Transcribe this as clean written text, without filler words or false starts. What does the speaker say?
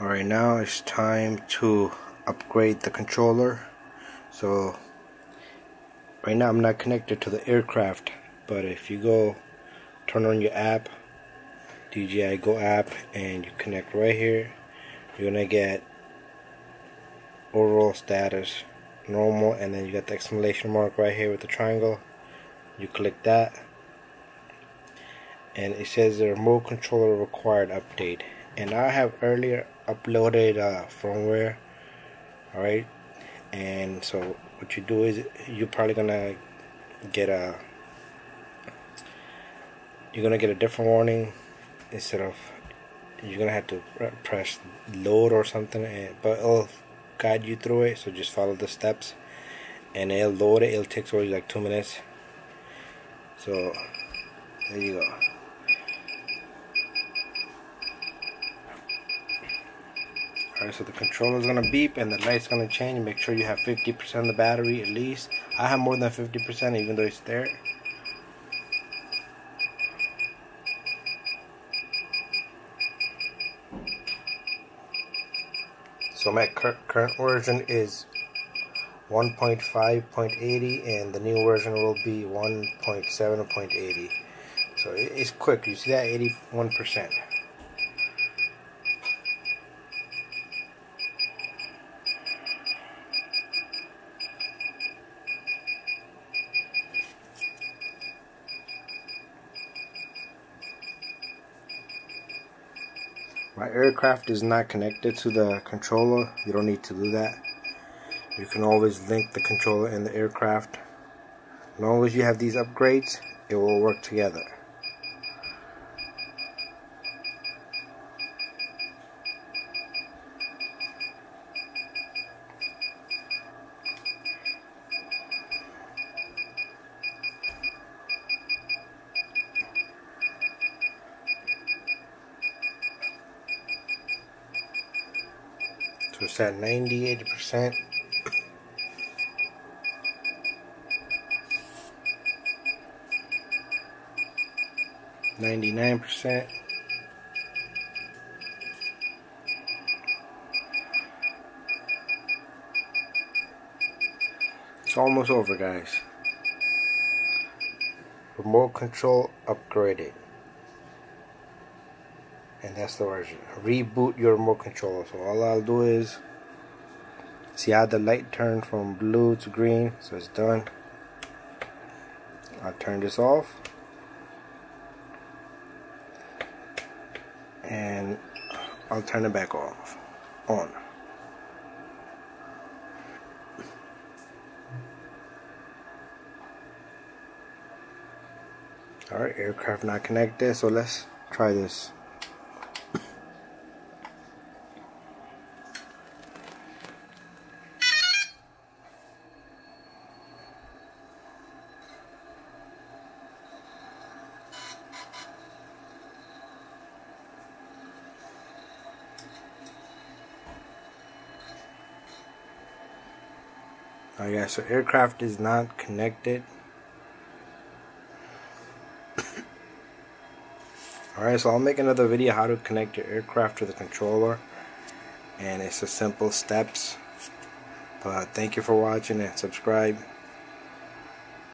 Alright, now it's time to upgrade the controller. So right now I'm not connected to the aircraft, but if you go turn on your app, DJI Go app, and you connect right here, you're gonna get overall status, normal, and then you got the exclamation mark right here with the triangle. You click that and it says the remote controller required update, and I have earlier uploaded firmware. Alright, and so what you do is you're probably gonna get a different warning. Instead of, you're gonna have to press load or something, but it'll guide you through it, so just follow the steps and it'll load it. It'll take only like 2 minutes. So there you go. Alright, so the controller's gonna beep and the light's gonna change. Make sure you have 50% of the battery at least. I have more than 50% even though it's there. So my current version is 1.5.80 and the new version will be 1.7.80. So it's quick. You see that? 81%. My aircraft is not connected to the controller. You don't need to do that. You can always link the controller and the aircraft. As long as you have these upgrades, it will work together. So it's at 90-80%. 99%. It's almost over, guys. Remote control upgraded. And that's the version. Reboot your remote controller. So all I'll do is see how the light turned from blue to green. So it's done. I'll turn this off. And I'll turn it back off on. Alright, aircraft not connected, so let's try this. Alright, guys, so aircraft is not connected. Alright, so I'll make another video how to connect your aircraft to the controller, and it's a simple steps. But thank you for watching and subscribe.